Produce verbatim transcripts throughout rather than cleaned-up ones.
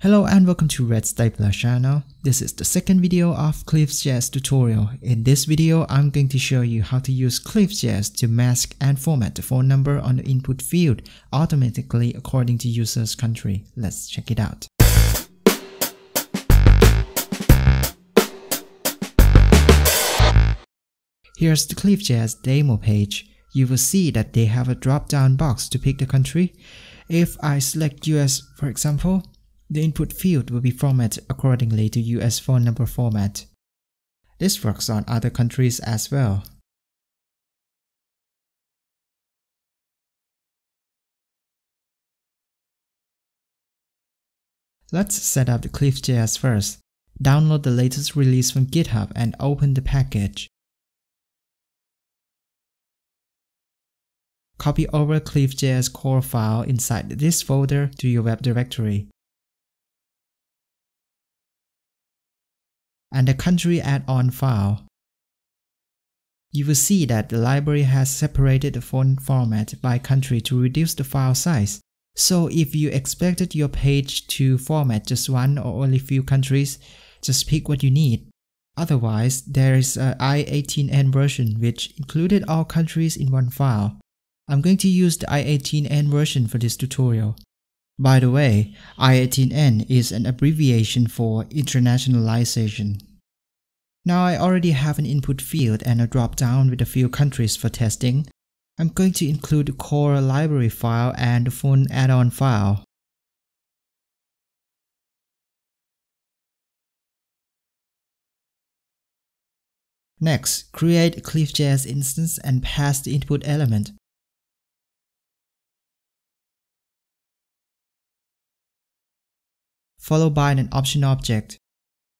Hello and welcome to Red Stapler channel. This is the second video of Cleave.js tutorial. In this video, I'm going to show you how to use Cleave.js to mask and format the phone number on the input field automatically according to user's country. Let's check it out. Here's the Cleave.js demo page. You will see that they have a drop-down box to pick the country. If I select U S, for example, the input field will be formatted accordingly to U S phone number format. This works on other countries as well. Let's set up the Cleave.js first. Download the latest release from GitHub and open the package. Copy over Cleave.js core file inside this folder to your web directory. And the country add-on file. You will see that the library has separated the font format by country to reduce the file size. So if you expected your page to format just one or only few countries, just pick what you need. Otherwise, there is an i eighteen n version which included all countries in one file. I'm going to use the i eighteen n version for this tutorial. By the way, i eighteen n is an abbreviation for internationalization. Now I already have an input field and a drop-down with a few countries for testing. I'm going to include the core library file and the phone add-on file. Next, create a Cleave.js instance and pass the input element. Followed by an option object.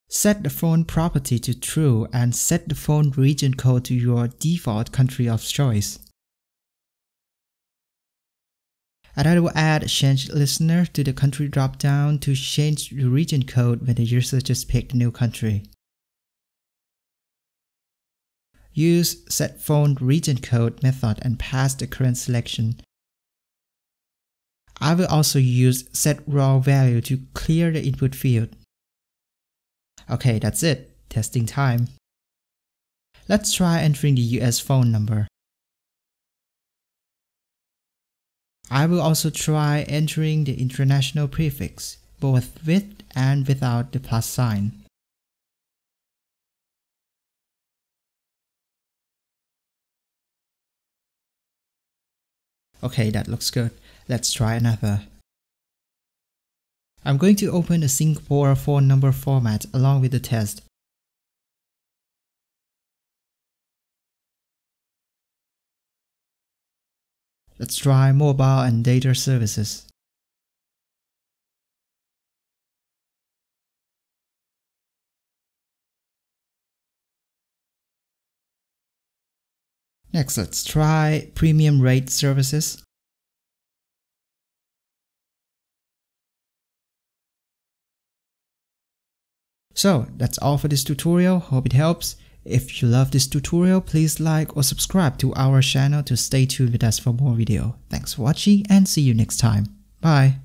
Set the phone property to true and set the phone region code to your default country of choice. And I will add change listener to the country dropdown to change the region code when the user just picked a new country. Use set phone region code method and pass the current selection. I will also use setRaw value to clear the input field. Okay, that's it. Testing time. Let's try entering the U S phone number. I will also try entering the international prefix, both with and without the plus sign. Okay, that looks good. Let's try another. I'm going to open a Singapore phone number format along with the test. Let's try mobile and data services. Next, let's try premium rate services. So that's all for this tutorial. Hope it helps. If you love this tutorial, please like or subscribe to our channel to stay tuned with us for more video. Thanks for watching and see you next time. Bye.